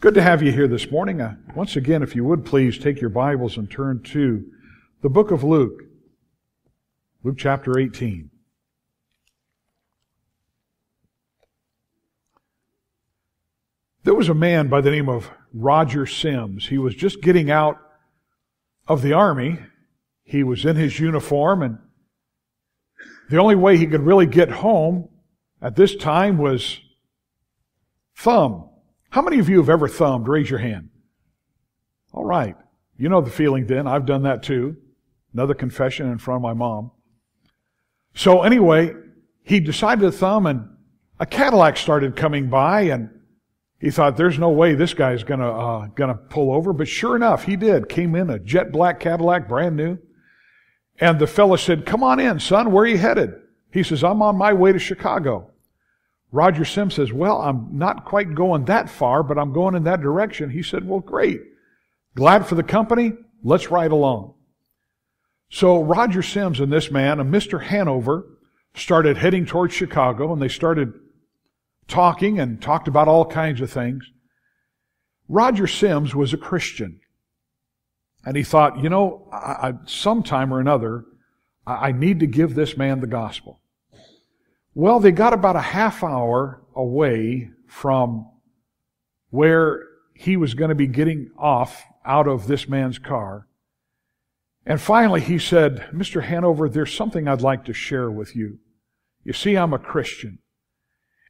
Good to have you here this morning. Once again, if you would please take your Bibles and turn to the book of Luke, Luke chapter 18. There was a man by the name of Roger Sims. He was just getting out of the army. He was in his uniform, and the only way he could really get home at this time was thumb. How many of you have ever thumbed? Raise your hand. All right. You know the feeling then. I've done that too. Another confession in front of my mom. So anyway, he decided to thumb, and a Cadillac started coming by, and he thought, there's no way this guy's gonna pull over. But sure enough, he did. Came in a jet black Cadillac, brand new. And the fella said, come on in, son. Where are you headed? He says, I'm on my way to Chicago. Roger Sims says, well, I'm not quite going that far, but I'm going in that direction. He said, well, great. Glad for the company. Let's ride along. So Roger Sims and this man, and Mr. Hanover, started heading towards Chicago, and they started talking and talked about all kinds of things. Roger Sims was a Christian, and he thought, you know, sometime or another, I need to give this man the gospel. Well, they got about a half hour away from where he was going to be getting off out of this man's car. And finally he said, Mr. Hanover, there's something I'd like to share with you. You see, I'm a Christian.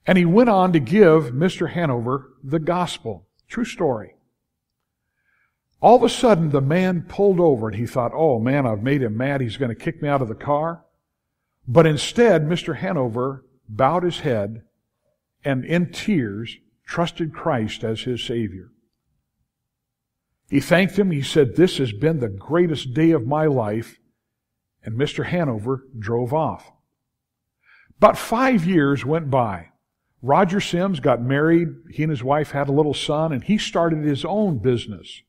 And he went on to give Mr. Hanover the gospel. True story. All of a sudden, the man pulled over, and he thought, oh man, I've made him mad. He's going to kick me out of the car. But instead, Mr. Hanover bowed his head and, in tears, trusted Christ as his Savior. He thanked him. He said, this has been the greatest day of my life. And Mr. Hanover drove off. About 5 years went by. Roger Sims got married. He and his wife had a little son, and he started his own business.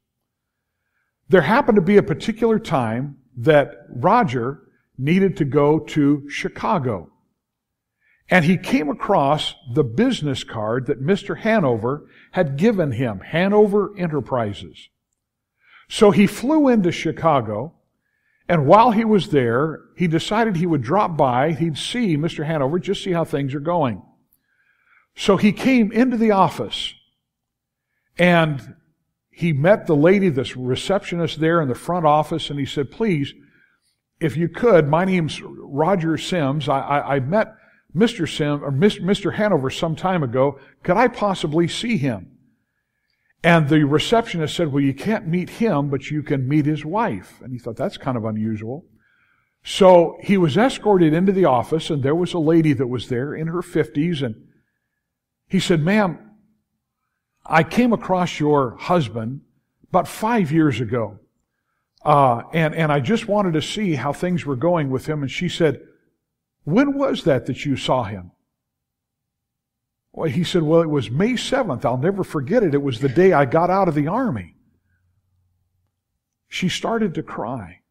There happened to be a particular time that Roger needed to go to Chicago. And he came across the business card that Mr. Hanover had given him, Hanover Enterprises. So he flew into Chicago, and while he was there, he decided he would drop by, he'd see Mr. Hanover, just see how things are going. So he came into the office, and he met the lady, this receptionist there in the front office, and he said, please, if you could, my name's Roger Sims. I met Mr. Sims or Mr. Hanover some time ago. Could I possibly see him? And the receptionist said, well, you can't meet him, but you can meet his wife. And he thought, that's kind of unusual. So he was escorted into the office, and there was a lady that was there in her 50s, and he said, ma'am, I came across your husband about 5 years ago. And I just wanted to see how things were going with him. And she said, when was that you saw him? Well, he said, well, it was May 7th. I'll never forget it. It was the day I got out of the army. She started to cry.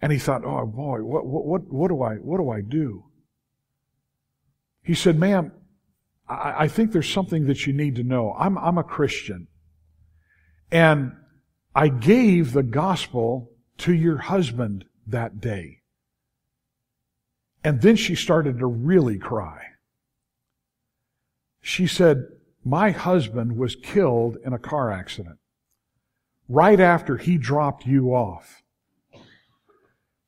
And he thought, oh boy, what do I do? He said, ma'am, I think there's something that you need to know. I'm a Christian. And I gave the gospel to your husband that day. And then she started to really cry. She said, my husband was killed in a car accident right after he dropped you off.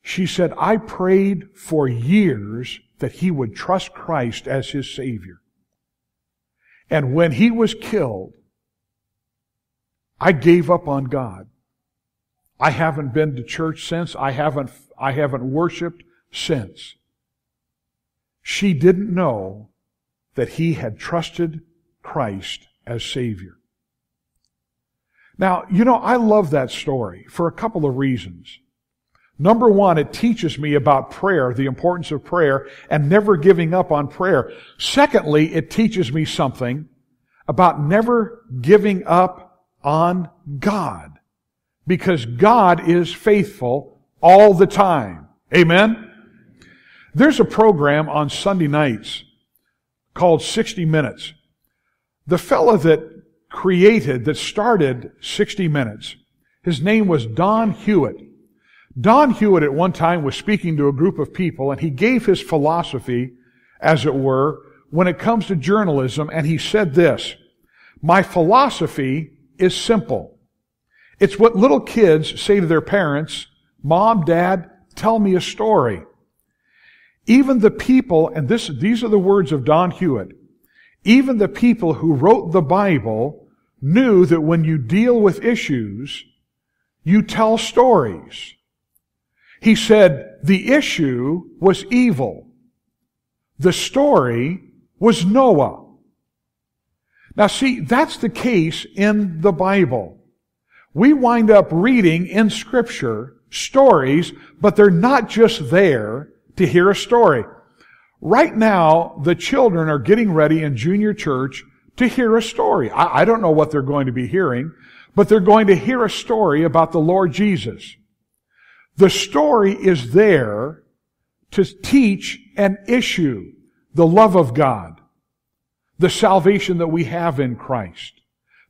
She said, I prayed for years that he would trust Christ as his Savior. And when he was killed, I gave up on God. I haven't been to church since. I haven't worshiped since. She didn't know that he had trusted Christ as Savior. Now, you know, I love that story for a couple of reasons. Number one, it teaches me about prayer, the importance of prayer, and never giving up on prayer. Secondly, it teaches me something about never giving up on God, because God is faithful all the time. Amen? There's a program on Sunday nights called 60 Minutes. The fella that created, that started 60 Minutes. His name was Don Hewitt. Don Hewitt at one time was speaking to a group of people, and he gave his philosophy, as it were, when it comes to journalism, and he said this: "My philosophy is simple. It's what little kids say to their parents, 'Mom, Dad, tell me a story.' Even the people," and these are the words of Don Hewitt, "even the people who wrote the Bible knew that when you deal with issues, you tell stories." He said, "The issue was evil. The story was Noah." Now see, that's the case in the Bible. We wind up reading in Scripture stories, but they're not just there to hear a story. Right now, the children are getting ready in junior church to hear a story. I don't know what they're going to be hearing, but they're going to hear a story about the Lord Jesus. The story is there to teach an issue: the love of God, the salvation that we have in Christ,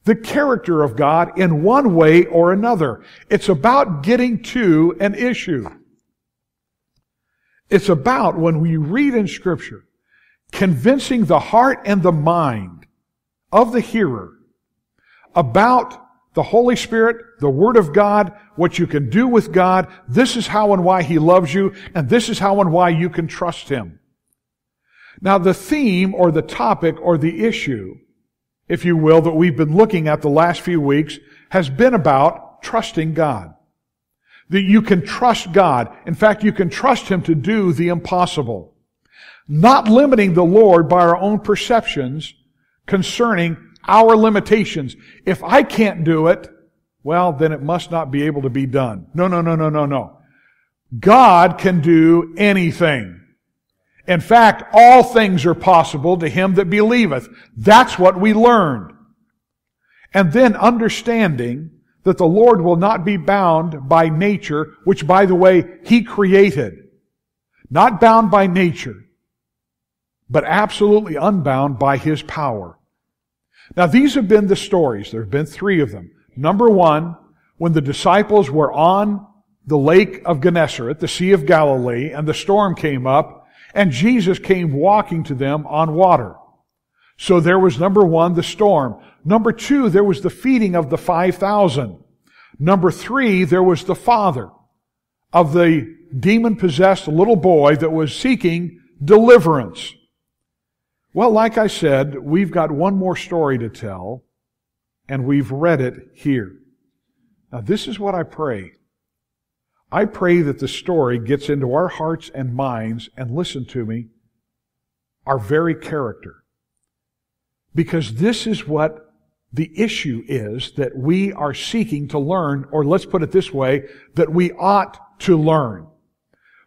the character of God in one way or another. It's about getting to an issue. It's about, when we read in Scripture, convincing the heart and the mind of the hearer about the Holy Spirit, the Word of God, what you can do with God. This is how and why He loves you, and this is how and why you can trust Him. Now, the theme or the topic or the issue, if you will, that we've been looking at the last few weeks has been about trusting God. That you can trust God. In fact, you can trust Him to do the impossible. Not limiting the Lord by our own perceptions concerning our limitations. If I can't do it, well, then it must not be able to be done. No. God can do anything. In fact, all things are possible to him that believeth. That's what we learned. And then understanding that the Lord will not be bound by nature, which, by the way, He created. Not bound by nature, but absolutely unbound by His power. Now, these have been the stories. There have been three of them. Number one, when the disciples were on the lake of Gennesaret, the Sea of Galilee, and the storm came up, and Jesus came walking to them on water. So there was, number one, the storm. Number two, there was the feeding of the 5,000. Number three, there was the father of the demon-possessed little boy that was seeking deliverance. Well, like I said, we've got one more story to tell, and we've read it here. Now, this is what I pray. I pray that the story gets into our hearts and minds, and listen to me, our very character. Because this is what the issue is that we are seeking to learn, or let's put it this way, that we ought to learn.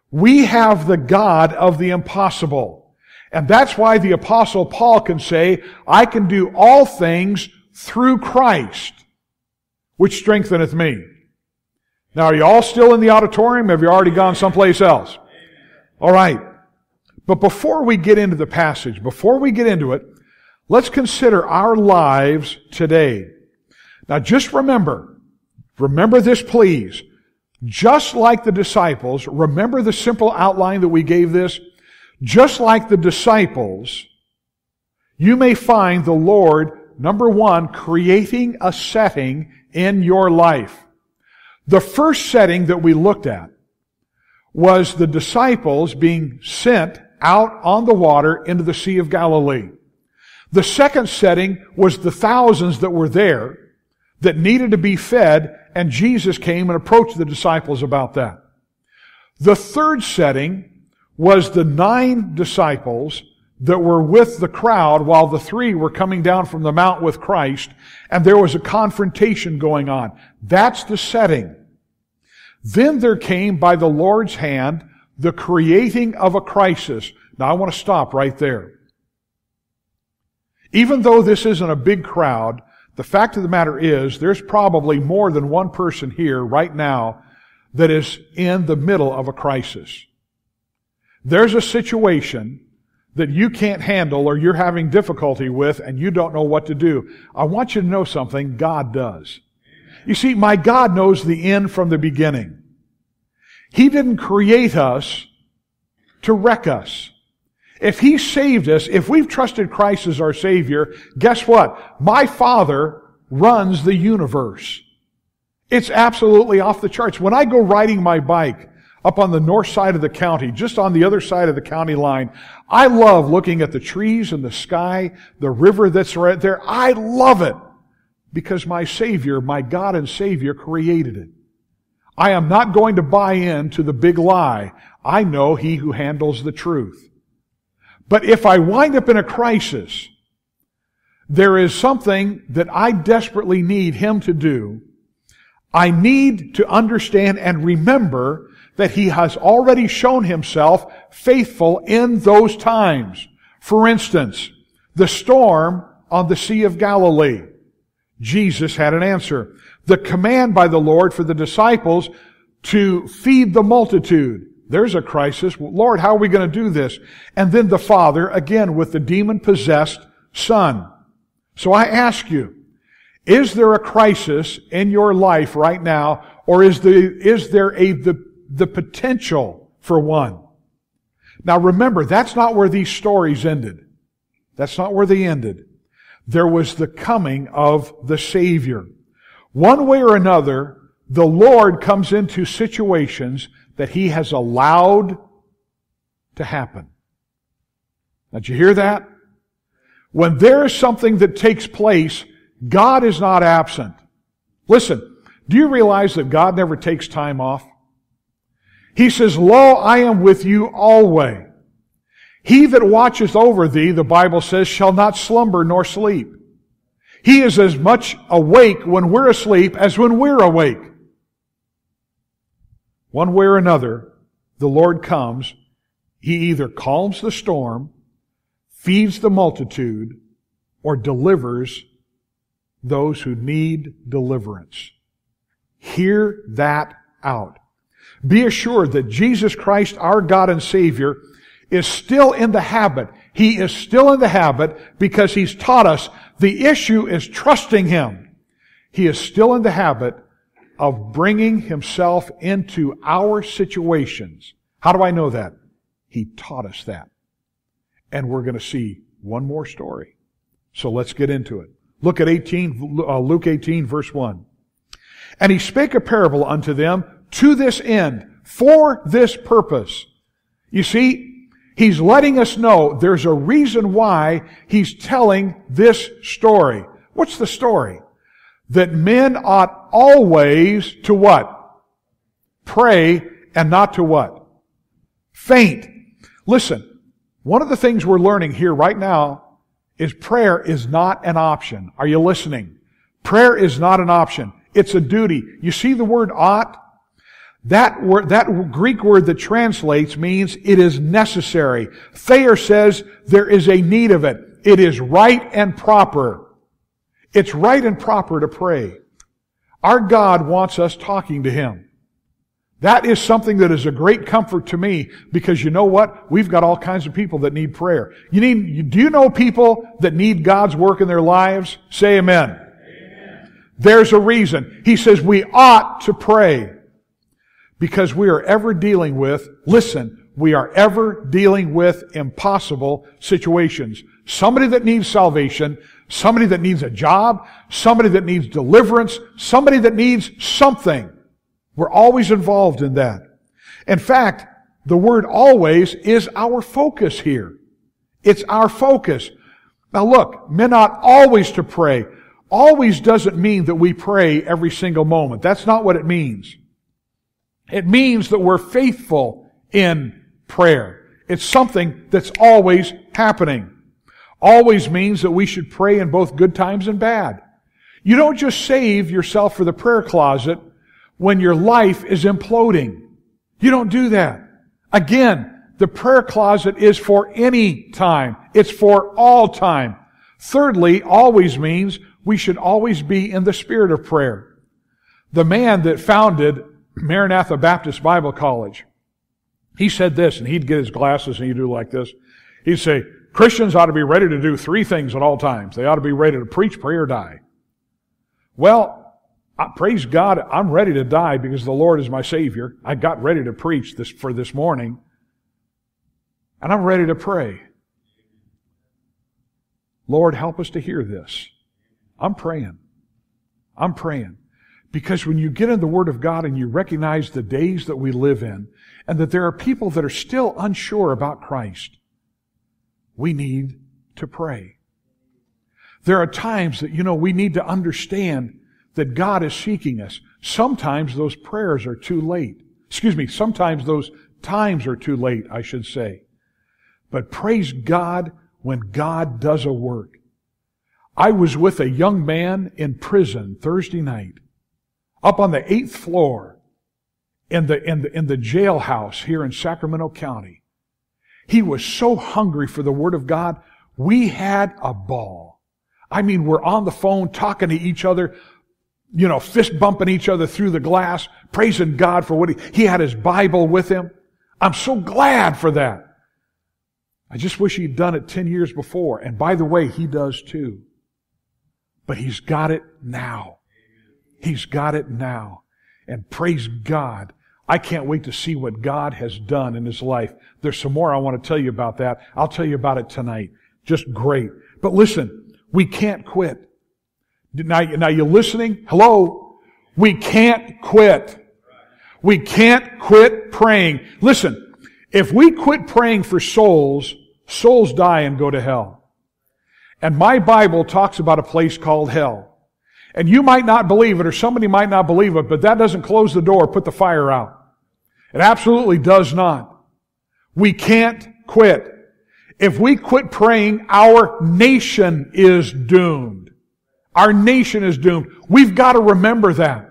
We have the God of the impossible. And that's why the Apostle Paul can say, "I can do all things through Christ, which strengtheneth me." Now, are you all still in the auditorium? Have you already gone someplace else? All right. But before we get into the passage, before we get into it, let's consider our lives today. Now just remember this please, just like the disciples, remember the simple outline that we gave this? Just like the disciples, you may find the Lord, number one, creating a setting in your life. The first setting that we looked at was the disciples being sent out on the water into the Sea of Galilee. The second setting was the thousands that were there that needed to be fed, and Jesus came and approached the disciples about that. The third setting was the 9 disciples that were with the crowd while the 3 were coming down from the mount with Christ, and there was a confrontation going on. That's the setting. Then there came, by the Lord's hand, the creating of a crisis. Now I want to stop right there. Even though this isn't a big crowd, the fact of the matter is there's probably more than one person here right now that is in the middle of a crisis. There's a situation that you can't handle or you're having difficulty with and you don't know what to do, I want you to know something. God does. You see, my God knows the end from the beginning. He didn't create us to wreck us. If He saved us, if we've trusted Christ as our Savior, guess what? My Father runs the universe. It's absolutely off the charts. When I go riding my bike up on the north side of the county, just on the other side of the county line, I love looking at the trees and the sky, the river that's right there. I love it because my Savior, my God and Savior, created it. I am not going to buy in to the big lie. I know He who handles the truth. But if I wind up in a crisis, there is something that I desperately need Him to do. I need to understand and remember that He has already shown Himself faithful in those times. For instance, the storm on the Sea of Galilee. Jesus had an answer. The command by the Lord for the disciples to feed the multitude. There's a crisis. Lord, how are we going to do this? And then the Father, again, with the demon-possessed son. So I ask you, is there a crisis in your life right now, or is there the potential for one? Now remember, that's not where these stories ended. That's not where they ended. There was the coming of the Savior. One way or another, the Lord comes into situations that He has allowed to happen. Now, did you hear that? When there is something that takes place, God is not absent. Listen, do you realize that God never takes time off? He says, "Lo, I am with you always. He that watcheth over thee," the Bible says, "shall not slumber nor sleep." He is as much awake when we're asleep as when we're awake. One way or another, the Lord comes. He either calms the storm, feeds the multitude, or delivers those who need deliverance. Hear that out. Be assured that Jesus Christ, our God and Savior, is still in the habit. He is still in the habit because He's taught us the issue is trusting Him. He is still in the habit of bringing Himself into our situations. How do I know that? He taught us that. And we're going to see one more story. So let's get into it. Look at Luke 18, verse 1. "And He spake a parable unto them to this end, for this purpose." You see, He's letting us know there's a reason why He's telling this story. What's the story? That men ought always to what? Pray, and not to what? Faint. Listen, one of the things we're learning here right now is prayer is not an option. Are you listening? Prayer is not an option. It's a duty. You see the word "ought"? That Greek word that translates means it is necessary. Thayer says there is a need of it. It is right and proper. It's right and proper to pray. Our God wants us talking to Him. That is something that is a great comfort to me, because you know what? We've got all kinds of people that need prayer. Do you know people that need God's work in their lives? Say amen. Amen. There's a reason. He says we ought to pray because we are ever dealing with, listen, we are ever dealing with impossible situations. Somebody that needs salvation, somebody that needs a job, somebody that needs deliverance, somebody that needs something. We're always involved in that. In fact, the word "always" is our focus here. It's our focus. Now look, men ought always to pray. Always doesn't mean that we pray every single moment. That's not what it means. It means that we're faithful in prayer. It's something that's always happening. Always means that we should pray in both good times and bad. You don't just save yourself for the prayer closet when your life is imploding. You don't do that. Again, the prayer closet is for any time. It's for all time. Thirdly, always means we should always be in the spirit of prayer. The man that founded Maranatha Baptist Bible College, he said this, and he'd get his glasses and he'd do like this. He'd say, Christians ought to be ready to do three things at all times. They ought to be ready to preach, pray, or die. Well, praise God, I'm ready to die because the Lord is my Savior. I got ready to preach this for this morning, and I'm ready to pray. Lord, help us to hear this. I'm praying. I'm praying. Because when you get in the Word of God and you recognize the days that we live in and that there are people that are still unsure about Christ, we need to pray. There are times that, we need to understand that God is seeking us. Sometimes those prayers are too late. Excuse me, sometimes those times are too late, I should say. But praise God when God does a work. I was with a young man in prison Thursday night, up on the 8th floor in the jailhouse here in Sacramento County. He was so hungry for the Word of God, we had a ball. I mean, we're on the phone talking to each other, fist bumping each other through the glass, praising God for what he had his Bible with him. I'm so glad for that. I just wish he'd done it 10 years before. And by the way, he does too. But he's got it now. He's got it now. And praise God. I can't wait to see what God has done in his life. There's some more I want to tell you about that. I'll tell you about it tonight. Just great. But listen, we can't quit. Now you listening? Hello? We can't quit. We can't quit praying. Listen, if we quit praying for souls, souls die and go to hell. And my Bible talks about a place called hell. And you might not believe it, or somebody might not believe it, but that doesn't close the door, put the fire out. It absolutely does not. We can't quit. If we quit praying, our nation is doomed. Our nation is doomed. We've got to remember that.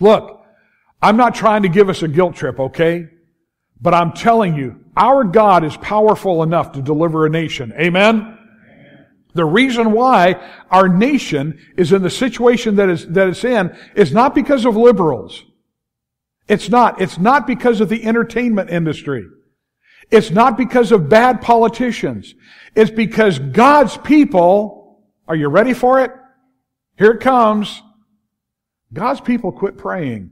Look, I'm not trying to give us a guilt trip, okay? But I'm telling you, our God is powerful enough to deliver a nation. Amen? The reason why our nation is in the situation that it's in is not because of liberals. It's not. It's not because of the entertainment industry. It's not because of bad politicians. It's because God's people, are you ready for it? Here it comes. God's people quit praying.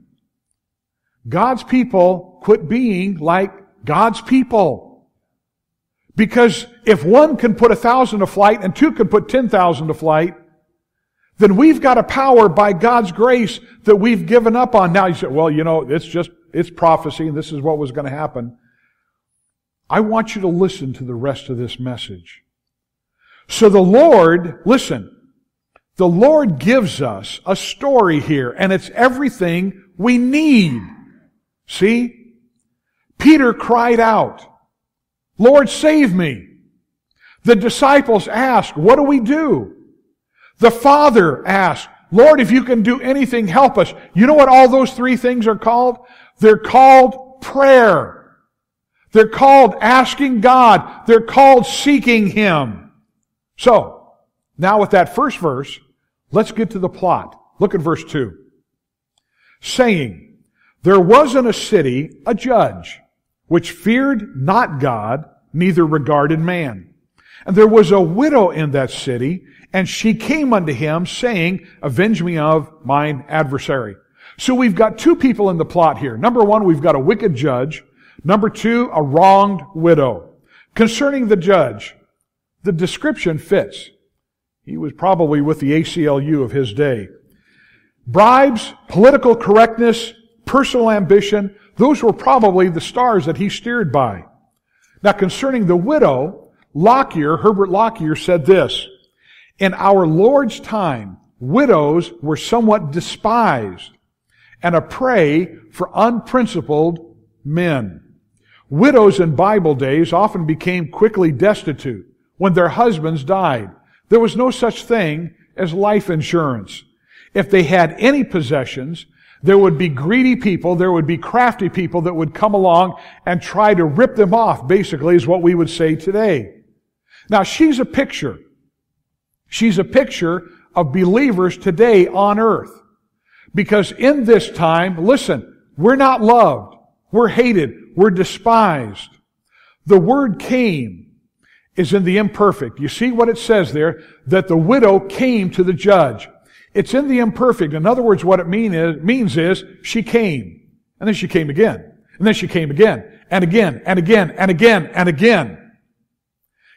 God's people quit being like God's people. Because if one can put 1,000 to flight and two can put 10,000 to flight, then we've got a power by God's grace that we've given up on. Now you say, well, it's prophecy and this is what was going to happen. I want you to listen to the rest of this message. So the Lord, listen, the Lord gives us a story here and it's everything we need. See? Peter cried out, Lord, save me. The disciples asked, what do we do? The Father asked, Lord, if you can do anything, help us. You know what all those three things are called? They're called prayer. They're called asking God. They're called seeking Him. So, now with that first verse, let's get to the plot. Look at verse 2. Saying, there was in a city a judge, which feared not God, neither regarded man. And there was a widow in that city, and she came unto him, saying, avenge me of mine adversary. So we've got two people in the plot here. Number one, we've got a wicked judge. Number two, a wronged widow. Concerning the judge, the description fits. He was probably with the ACLU of his day. Bribes, political correctness, personal ambition, those were probably the stars that he steered by. Now, concerning the widow, Herbert Lockyer said this, in our Lord's time, widows were somewhat despised and a prey for unprincipled men. Widows in Bible days often became quickly destitute when their husbands died. There was no such thing as life insurance. If they had any possessions, there would be greedy people, there would be crafty people that would come along and try to rip them off, basically, is what we would say today. Now, she's a picture. She's a picture of believers today on earth. Because in this time, listen, we're not loved. We're hated. We're despised. The word came is in the imperfect. You see what it says there, that the widow came to the judge. It's in the imperfect. In other words, what it means is she came. And then she came again. And then she came again. And again, and again, and again, and again.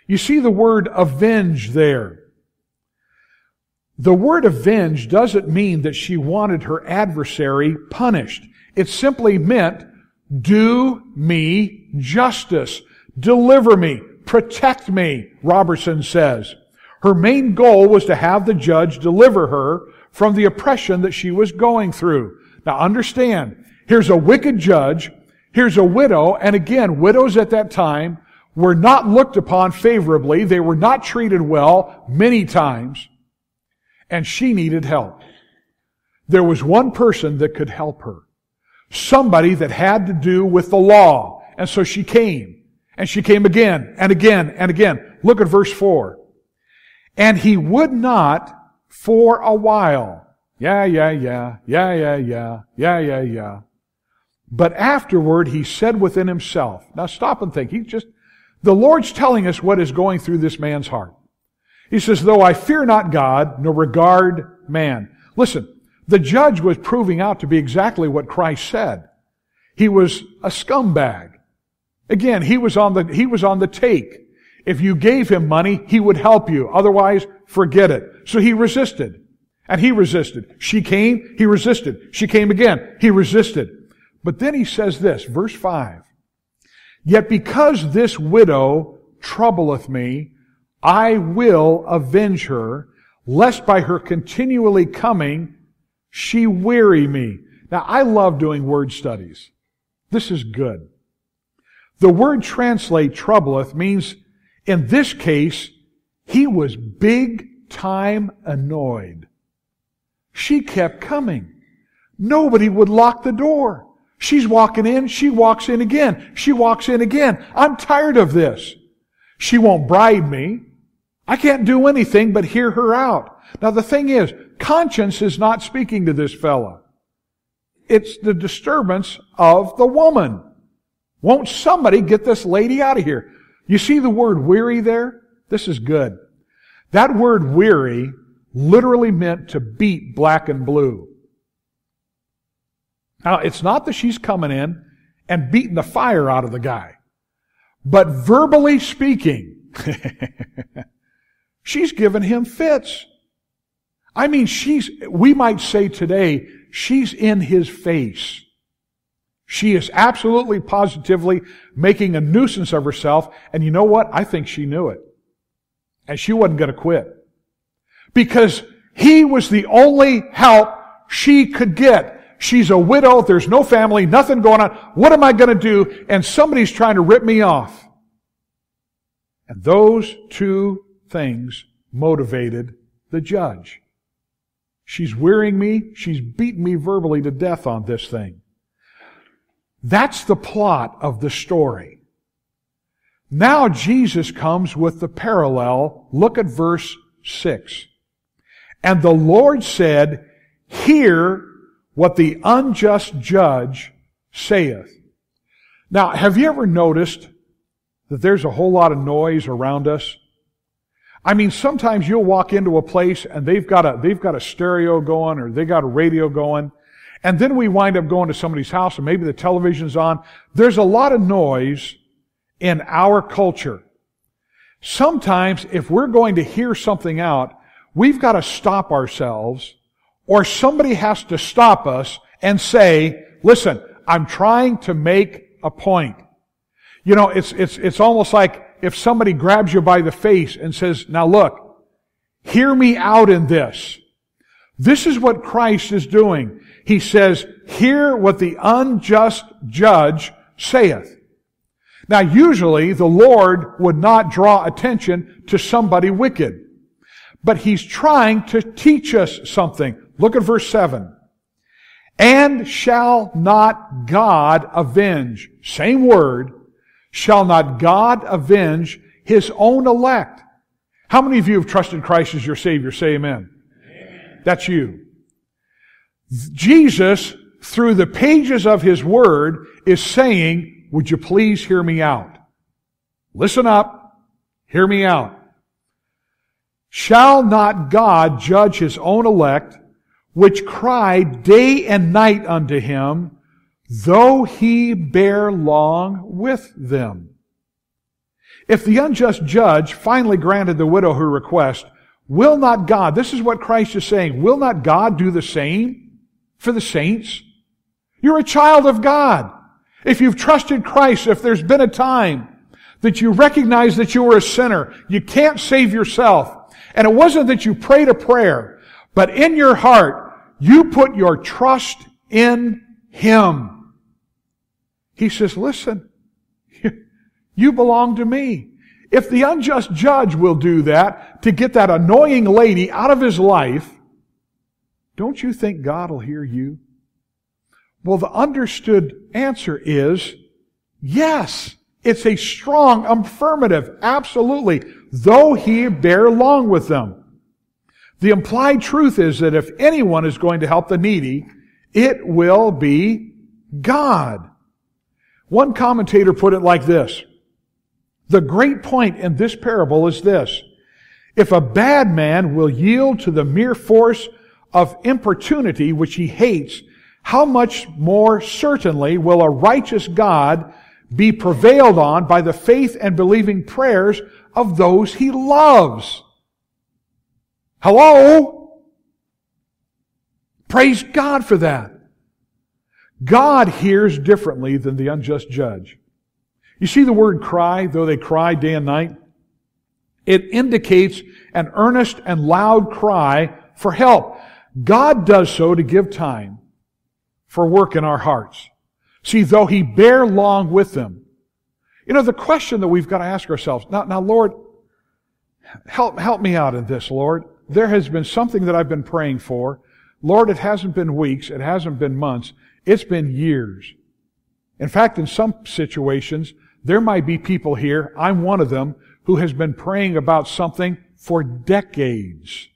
You see the word avenge there. The word avenge doesn't mean that she wanted her adversary punished. It simply meant, do me justice. Deliver me. Protect me, Robertson says. Her main goal was to have the judge deliver her from the oppression that she was going through. Now understand, here's a wicked judge, here's a widow, and again, widows at that time were not looked upon favorably. They were not treated well many times. And she needed help. There was one person that could help her. Somebody that had to do with the law. And so she came. And she came again, and again, and again. Look at verse 4. And he would not for a while. Yeah, yeah, yeah, yeah, yeah, yeah, yeah, yeah, yeah. But afterward he said within himself. Now stop and think. The Lord's telling us what is going through this man's heart. He says, though I fear not God, nor regard man. Listen, the judge was proving out to be exactly what Christ said. He was a scumbag. Again, he was on the take. If you gave him money, he would help you. Otherwise, forget it. So he resisted. And he resisted. She came, he resisted. She came again, he resisted. But then he says this, verse 5. Yet because this widow troubleth me, I will avenge her, lest by her continually coming she weary me. Now, I love doing word studies. This is good. The word translate troubleth means, in this case, he was big time annoyed. She kept coming. Nobody would lock the door. She's walking in, she walks in again. She walks in again. I'm tired of this. She won't bribe me. I can't do anything but hear her out. Now the thing is, conscience is not speaking to this fella. It's the disturbance of the woman. Won't somebody get this lady out of here? You see the word weary there? This is good. That word weary literally meant to beat black and blue. Now, it's not that she's coming in and beating the fire out of the guy. But verbally speaking, she's given him fits. I mean, we might say today, she's in his face. She is absolutely, positively making a nuisance of herself. And you know what? I think she knew it. And she wasn't going to quit. Because he was the only help she could get. She's a widow, there's no family, nothing going on. What am I going to do? And somebody's trying to rip me off. And those two things motivated the judge. She's wearying me, she's beating me verbally to death on this thing. That's the plot of the story. Now Jesus comes with the parallel. Look at verse 6. And the Lord said, hear what the unjust judge saith. Now, have you ever noticed that there's a whole lot of noise around us? I mean, sometimes you'll walk into a place and they've got a stereo going or they got a radio going, and then we wind up going to somebody's house and maybe the television's on. There's a lot of noise in our culture. Sometimes if we're going to hear something out, we've got to stop ourselves. Or somebody has to stop us and say, listen, I'm trying to make a point. You know, it's almost like if somebody grabs you by the face and says, now look, hear me out in this. This is what Christ is doing. He says, hear what the unjust judge saith. Now usually the Lord would not draw attention to somebody wicked. But He's trying to teach us something. Look at verse 7. And shall not God avenge, same word, shall not God avenge His own elect? How many of you have trusted Christ as your Savior? Say amen. Amen. That's you. Jesus, through the pages of His Word, is saying, would you please hear me out? Listen up. Hear me out. Shall not God judge his own elect, which cry day and night unto him, though he bear long with them? If the unjust judge finally granted the widow her request, will not God, this is what Christ is saying, will not God do the same for the saints? You're a child of God. If you've trusted Christ, if there's been a time that you recognize that you were a sinner, you can't save yourself, and it wasn't that you prayed a prayer, but in your heart, you put your trust in Him. He says, listen, you belong to me. If the unjust judge will do that to get that annoying lady out of his life, don't you think God will hear you? Well, the understood answer is yes. It's a strong affirmative, absolutely, though he bear long with them. The implied truth is that if anyone is going to help the needy, it will be God. One commentator put it like this. The great point in this parable is this. If a bad man will yield to the mere force of importunity, which he hates, how much more certainly will a righteous God be prevailed on by the faith and believing prayers of those he loves? Hello? Praise God for that. God hears differently than the unjust judge. You see the word cry, though they cry day and night? It indicates an earnest and loud cry for help. God does so to give time for work in our hearts. See, though he bear long with them. You know, the question that we've got to ask ourselves, now Lord, help me out in this, Lord. There has been something that I've been praying for. Lord, it hasn't been weeks, it hasn't been months, it's been years. In fact, in some situations, there might be people here, I'm one of them, who has been praying about something for decades.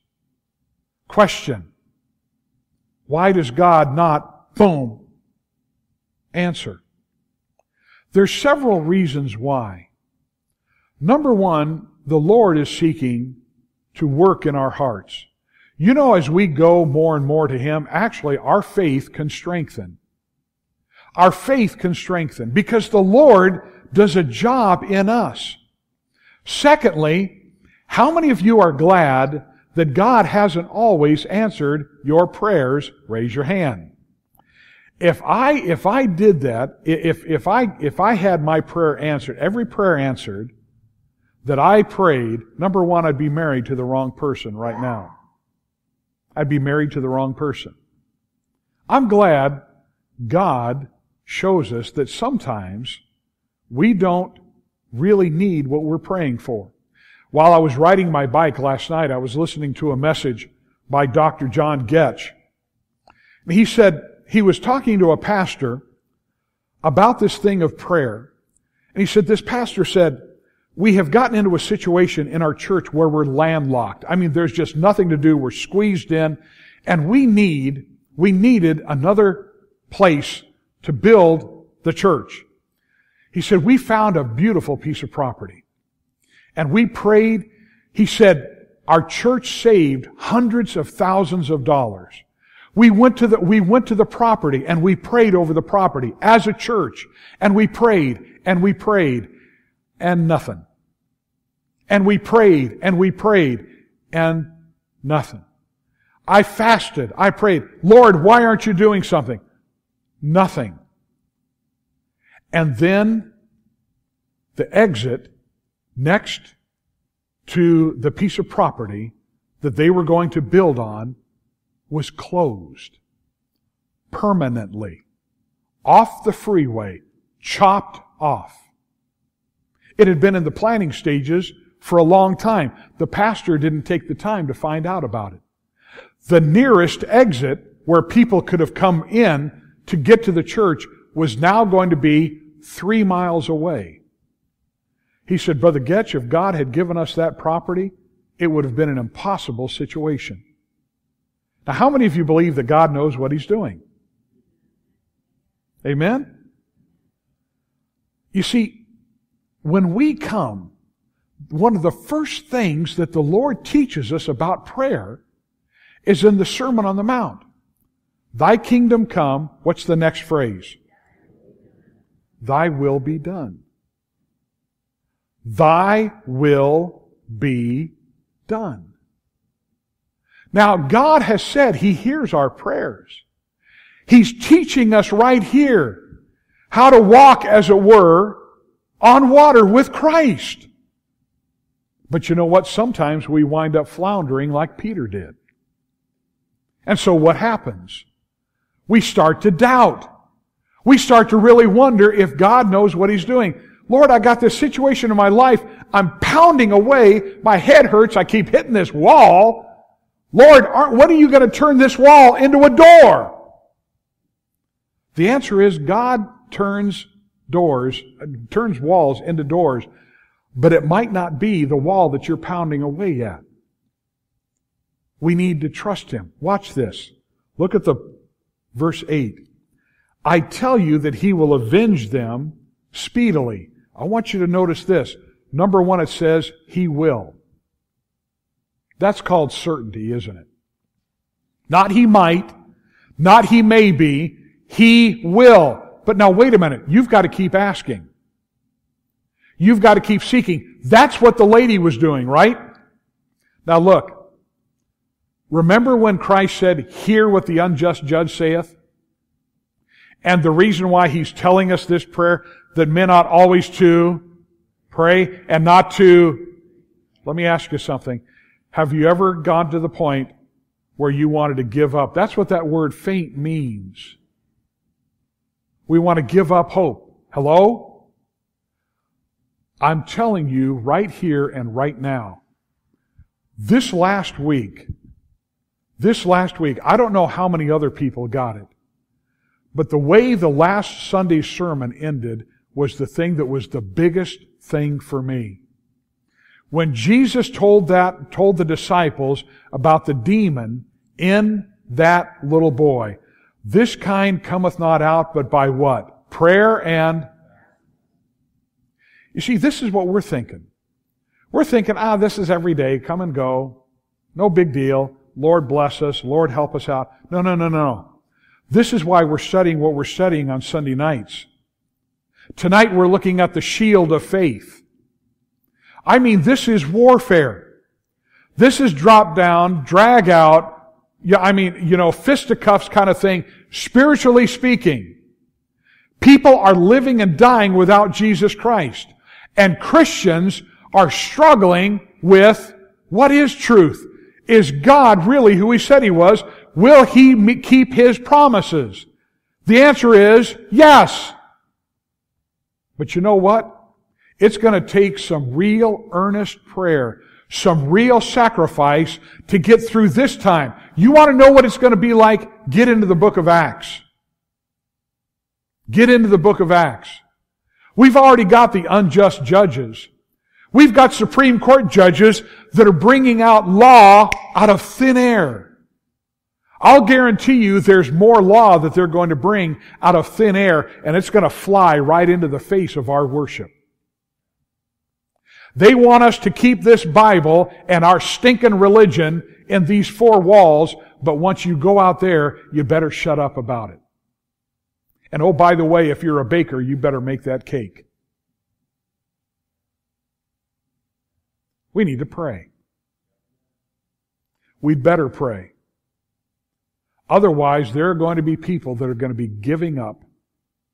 Question, why does God not, boom, answer? There's several reasons why. Number one, the Lord is seeking to work in our hearts. You know, as we go more and more to Him, actually our faith can strengthen. Our faith can strengthen because the Lord does a job in us. Secondly, how many of you are glad that God hasn't always answered your prayers? Raise your hand. If I did that, if I had my prayer answered, every prayer answered that I prayed, number one, I'd be married to the wrong person right now. I'd be married to the wrong person. I'm glad God shows us that sometimes we don't really need what we're praying for. While I was riding my bike last night, I was listening to a message by Dr. John Getch. He said, he was talking to a pastor about this thing of prayer. And he said, this pastor said, we have gotten into a situation in our church where we're landlocked. I mean, there's just nothing to do. We're squeezed in. And we needed another place to build the church. He said, we found a beautiful piece of property. And we prayed. He said, our church saved hundreds of thousands of dollars. We went to the property and we prayed over the property as a church, and we prayed and nothing. And we prayed and nothing. I fasted, I prayed, Lord, why aren't you doing something? Nothing. And then the exit next to the piece of property that they were going to build on was closed permanently, off the freeway, chopped off. It had been in the planning stages for a long time. The pastor didn't take the time to find out about it. The nearest exit where people could have come in to get to the church was now going to be 3 miles away. He said, Brother Getch, if God had given us that property, it would have been an impossible situation. Now, how many of you believe that God knows what He's doing? Amen? You see, when we come one of the first things that the Lord teaches us about prayer is in the Sermon on the Mount. Thy kingdom come. What's the next phrase? Thy will be done. Thy will be done. Now, God has said He hears our prayers. He's teaching us right here how to walk, as it were, on water with Christ. But you know what? Sometimes we wind up floundering like Peter did. And so what happens? We start to doubt. We start to really wonder if God knows what He's doing. Lord, I got this situation in my life. I'm pounding away. My head hurts. I keep hitting this wall. Lord, what are you going to turn this wall into a door? The answer is God turns walls into doors, but it might not be the wall that you're pounding away at. We need to trust Him. Watch this. Look at the verse 8. I tell you that He will avenge them speedily. I want you to notice this. Number one, it says, He will. That's called certainty, isn't it? Not He might, not He may be, He will. But now wait a minute. You've got to keep asking. You've got to keep seeking. That's what the lady was doing, right? Now look. Remember when Christ said, hear what the unjust judge saith? And the reason why He's telling us this prayer, that men ought always to pray and not to... Let me ask you something. Have you ever gone to the point where you wanted to give up? That's what that word faint means. We want to give up hope. Hello? I'm telling you right here and right now, this last week, I don't know how many other people got it, but the way the last Sunday's sermon ended was the thing that was the biggest thing for me. When Jesus told the disciples about the demon in that little boy, this kind cometh not out but by what? Prayer and... You see, this is what we're thinking. We're thinking, this is every day, come and go, no big deal, Lord bless us, Lord help us out. No. This is why we're studying what we're studying on Sunday nights. Tonight we're looking at the shield of faith. I mean, this is warfare. This is drop down, drag out, fisticuffs kind of thing, spiritually speaking. People are living and dying without Jesus Christ. And Christians are struggling with what is truth? Is God really who He said He was? Will He keep His promises? The answer is yes. But you know what? It's going to take some real earnest prayer, some real sacrifice to get through this time. You want to know what it's going to be like? Get into the book of Acts. Get into the book of Acts. We've already got the unjust judges. We've got Supreme Court judges that are bringing out law out of thin air. I'll guarantee you there's more law that they're going to bring out of thin air, and it's going to fly right into the face of our worship. They want us to keep this Bible and our stinking religion in these four walls, but once you go out there, you better shut up about it. And oh, by the way, if you're a baker, you better make that cake. We need to pray. We'd better pray. Otherwise, there are going to be people that are going to be giving up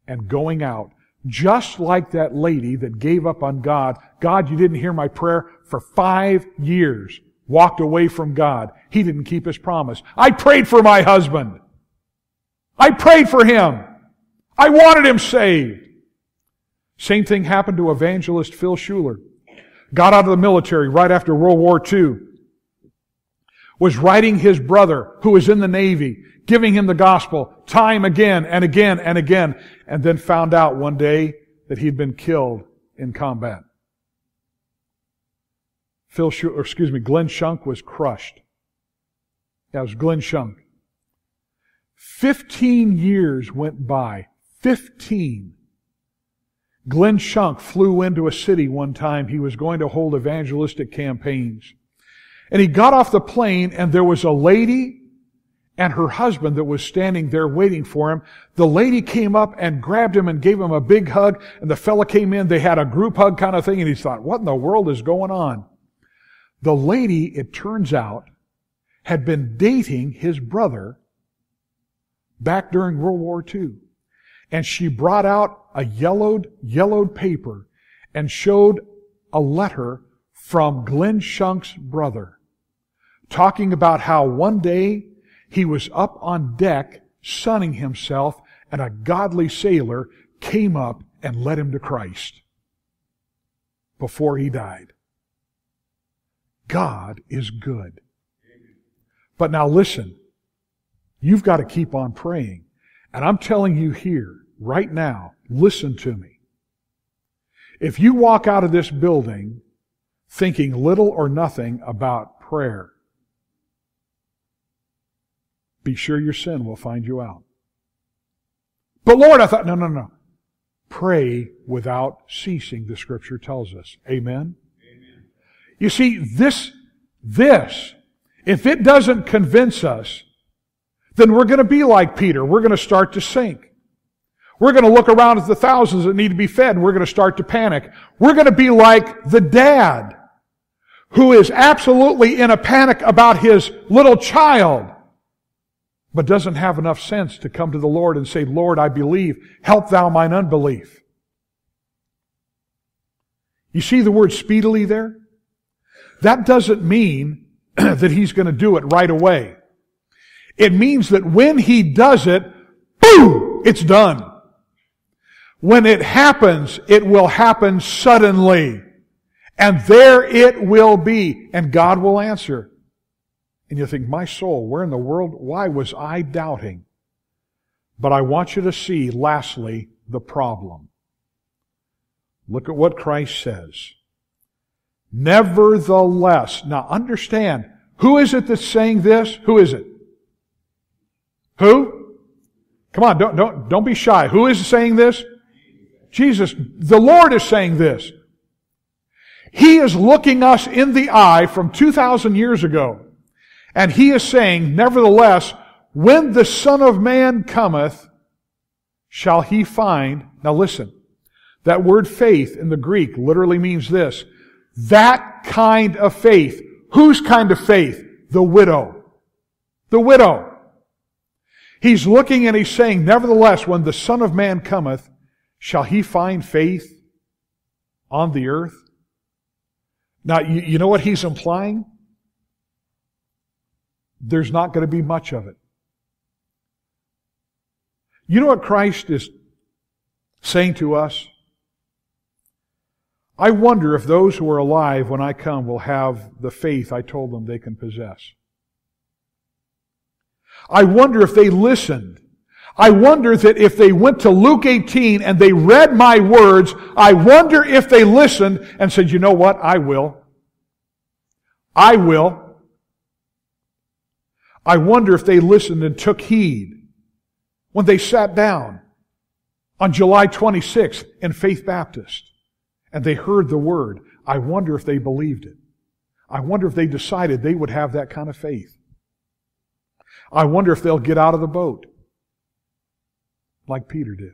and going out, just like that lady that gave up on God. God, you didn't hear my prayer for 5 years. Walked away from God. He didn't keep His promise. I prayed for my husband. I prayed for him. I wanted him saved. Same thing happened to evangelist Phil Schuler. Got out of the military right after World War II. Was writing his brother, who was in the Navy, giving him the gospel time again and again and again, and then found out one day that he'd been killed in combat. Glenn Shunk was crushed. That was Glenn Shunk. 15 years went by. 15. Glenn Shunk flew into a city one time. He was going to hold evangelistic campaigns. And he got off the plane, and there was a lady and her husband that was standing there waiting for him. The lady came up and grabbed him and gave him a big hug, and the fella came in. They had a group hug kind of thing, and he thought, what in the world is going on? The lady, it turns out, had been dating his brother back during World War II. And she brought out a yellowed paper and showed a letter from Glenn Shunk's brother talking about how one day he was up on deck sunning himself, and a godly sailor came up and led him to Christ before he died. God is good. But now listen, you've got to keep on praying. And I'm telling you here, right now, listen to me. If you walk out of this building thinking little or nothing about prayer, be sure your sin will find you out. But Lord, I thought, no. Pray without ceasing, the Scripture tells us. Amen? Amen. You see, this, if it doesn't convince us, then we're going to be like Peter. We're going to start to sink. We're going to look around at the thousands that need to be fed, and we're going to start to panic. We're going to be like the dad who is absolutely in a panic about his little child, but doesn't have enough sense to come to the Lord and say, Lord, I believe. Help thou mine unbelief. You see the word speedily there? That doesn't mean that he's going to do it right away. It means that when he does it, boom, it's done. When it happens, it will happen suddenly. And there it will be. And God will answer. And you think, my soul, where in the world, why was I doubting? But I want you to see, lastly, the problem. Look at what Christ says. Nevertheless. Now understand, who is it that's saying this? Who is it? Who? Come on, don't be shy. Who is saying this? Jesus. The Lord is saying this. He is looking us in the eye from 2,000 years ago. And He is saying, nevertheless, when the Son of Man cometh, shall He find... Now listen, that word faith in the Greek literally means this. That kind of faith. Whose kind of faith? The widow. The widow. He's looking and He's saying, nevertheless, when the Son of Man cometh, shall He find faith on the earth? Now, you know what He's implying? There's not going to be much of it. You know what Christ is saying to us? I wonder if those who are alive when I come will have the faith I told them they can possess. I wonder if they listened. I wonder that if they went to Luke 18 and they read my words, I wonder if they listened and said, you know what? I will. I will. I wonder if they listened and took heed when they sat down on July 26th in Faith Baptist and they heard the word. I wonder if they believed it. I wonder if they decided they would have that kind of faith. I wonder if they'll get out of the boat like Peter did.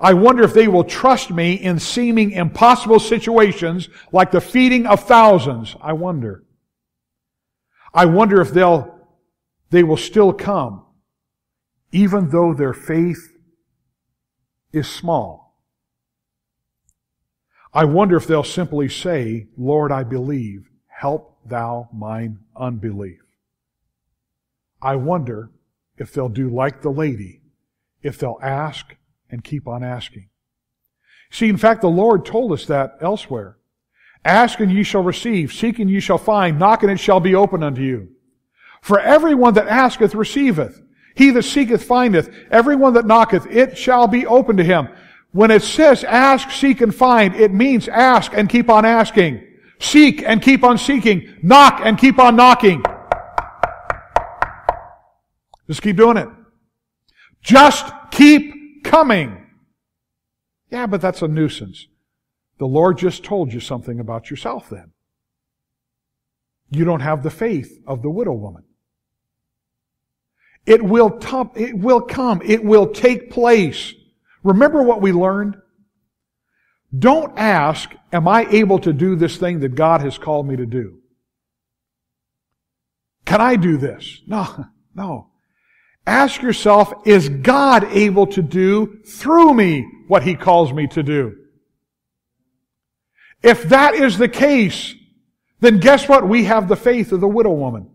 I wonder if they will trust me in seeming impossible situations like the feeding of thousands. I wonder. I wonder if they will still come even though their faith is small. I wonder if they'll simply say, Lord, I believe. Help thou mine unbelief. I wonder if they'll do like the lady, if they'll ask and keep on asking. See, in fact, the Lord told us that elsewhere. Ask and ye shall receive, seek and ye shall find, knock and it shall be open unto you. For everyone that asketh receiveth, he that seeketh findeth, everyone that knocketh it shall be open to him. When it says ask, seek, and find, it means ask and keep on asking, seek and keep on seeking, knock and keep on knocking. Just keep doing it. Just keep coming. Yeah, but that's a nuisance. The Lord just told you something about yourself then. You don't have the faith of the widow woman. It will come. It will take place. Remember what we learned? Don't ask, am I able to do this thing that God has called me to do? Can I do this? No. Ask yourself, is God able to do through me what He calls me to do? If that is the case, then guess what? We have the faith of the widow woman.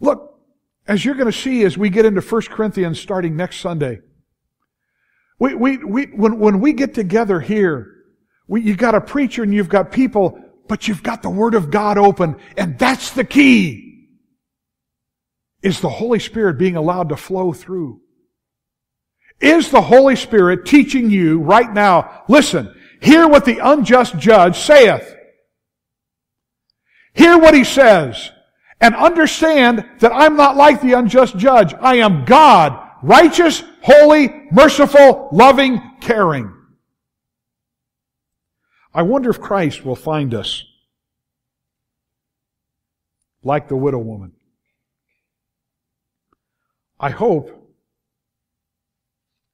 Look, as you're going to see as we get into 1 Corinthians starting next Sunday, when we get together here, you've got a preacher and you've got people, but you've got the Word of God open, and that's the key, is the Holy Spirit being allowed to flow through. Is the Holy Spirit teaching you right now, listen, hear what the unjust judge saith. Hear what he says, and understand that I'm not like the unjust judge. I am God. Righteous, holy, merciful, loving, caring. I wonder if Christ will find us like the widow woman. I hope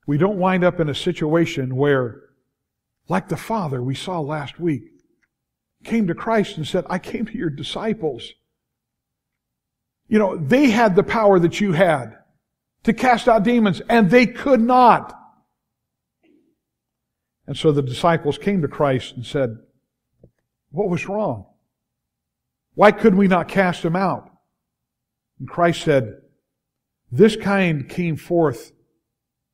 we don't wind up in a situation where, like the father we saw last week, came to Christ and said, I came to your disciples. You know, they had the power that you had to cast out demons, and they could not. And so the disciples came to Christ and said, what was wrong? Why could we not cast them out? And Christ said, this kind came forth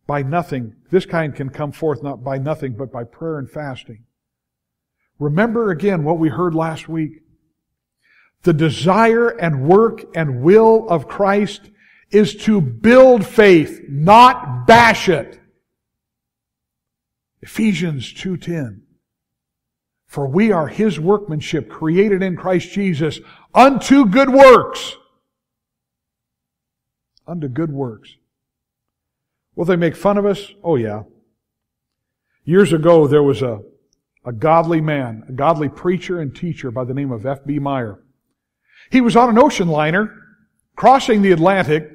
by nothing. This kind can come forth not by nothing, but by prayer and fasting. Remember again what we heard last week. The desire and work and will of Christ is to build faith, not bash it. Ephesians 2:10. For we are His workmanship, created in Christ Jesus, unto good works. Unto good works. Will they make fun of us? Oh yeah. Years ago there was a godly man, a godly preacher and teacher by the name of F.B. Meyer. He was on an ocean liner crossing the Atlantic,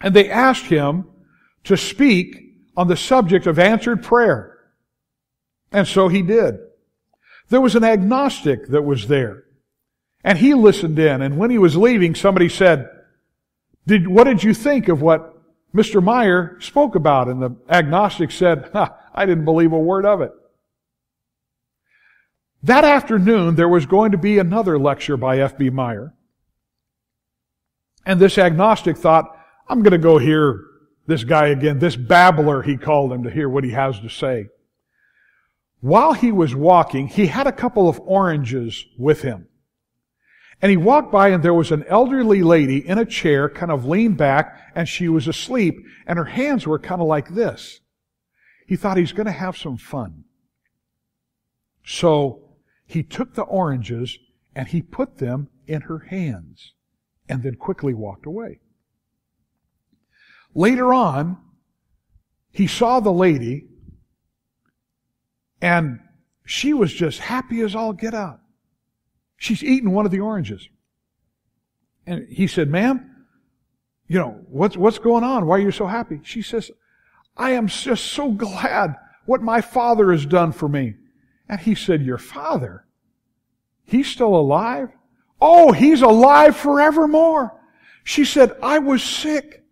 and they asked him to speak on the subject of answered prayer. And so he did. There was an agnostic that was there, and he listened in, and when he was leaving, somebody said, what did you think of what Mr. Meyer spoke about? And the agnostic said, I didn't believe a word of it. That afternoon, there was going to be another lecture by F.B. Meyer, and this agnostic thought, I'm going to go hear this guy again, this babbler, he called him, to hear what he has to say. While he was walking, he had a couple of oranges with him. And he walked by, and there was an elderly lady in a chair, kind of leaned back, and she was asleep, and her hands were kind of like this. He thought he's going to have some fun. So he took the oranges and he put them in her hands and then quickly walked away. Later on, he saw the lady, and she was just happy as all get out. She's eaten one of the oranges. And he said, ma'am, you know, what's going on? Why are you so happy? She says, I am just so glad what my father has done for me. And he said, your father? He's still alive? Oh, he's alive forevermore. She said, I was sick,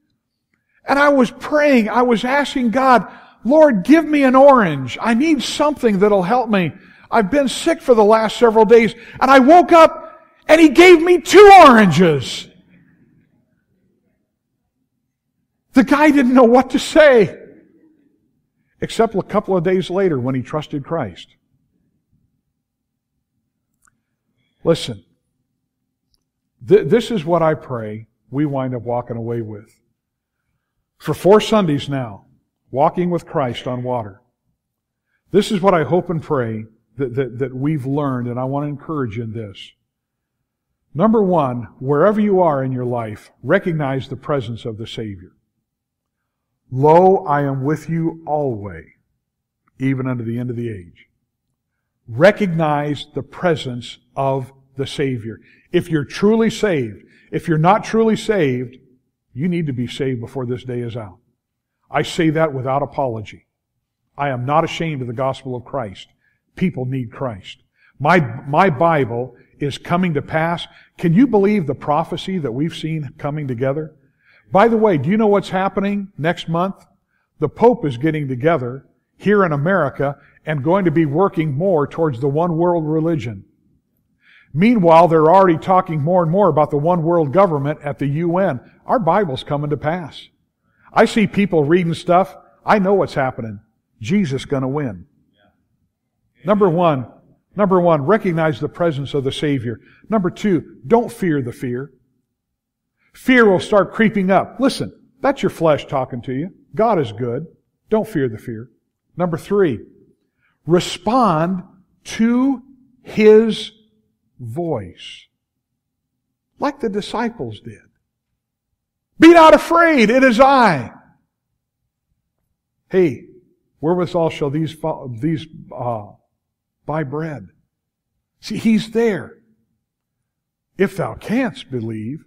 and I was praying. I was asking God, Lord, give me an orange. I need something that'll help me. I've been sick for the last several days, and I woke up, and He gave me 2 oranges. The guy didn't know what to say, except a couple of days later when he trusted Christ. Listen, this is what I pray we wind up walking away with. For 4 Sundays now, walking with Christ on water. This is what I hope and pray that we've learned, and I want to encourage you in this. Number one, wherever you are in your life, recognize the presence of the Savior. Lo, I am with you always, even unto the end of the age. Recognize the presence of the Savior. If you're truly saved, if you're not truly saved, you need to be saved before this day is out. I say that without apology. I am not ashamed of the gospel of Christ. People need Christ. My Bible is coming to pass. Can you believe the prophecy that we've seen coming together? By the way, do you know what's happening next month? The Pope is getting together here in America and going to be working more towards the one world religion. Meanwhile, they're already talking more and more about the one world government at the UN. Our Bible's coming to pass. I see people reading stuff. I know what's happening. Jesus gonna win. Number one, recognize the presence of the Savior. Number two, don't fear the fear. Fear will start creeping up. Listen, that's your flesh talking to you. God is good. Don't fear the fear. Number three, respond to His voice, like the disciples did. Be not afraid, it is I. Hey, wherewithal shall these buy bread? See, He's there. If thou canst believe,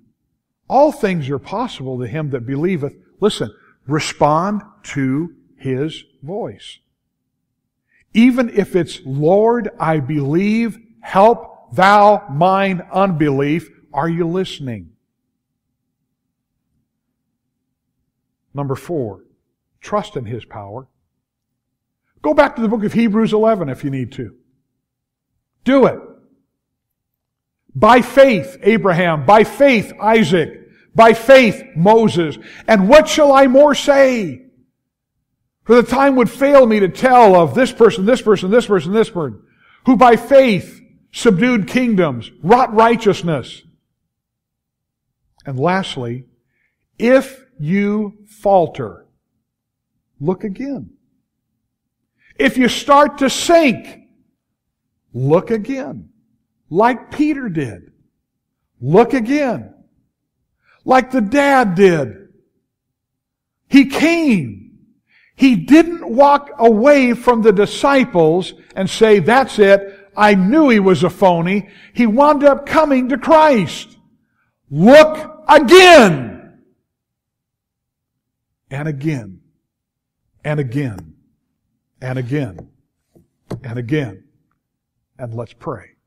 all things are possible to him that believeth. Listen, respond to His voice. Even if it's, Lord, I believe, help thou mine unbelief, are you listening? Number four, trust in His power. Go back to the book of Hebrews 11 if you need to. Do it. By faith, Abraham. By faith, Isaac. By faith, Moses. And what shall I more say? For the time would fail me to tell of this person, who by faith subdued kingdoms, wrought righteousness. And lastly, if you falter, look again. If you start to sink, look again. Like Peter did. Look again. Like the dad did. He came. He didn't walk away from the disciples and say, that's it. I knew he was a phony. He wound up coming to Christ. Look again. And again, and again, and again, and again. And let's pray.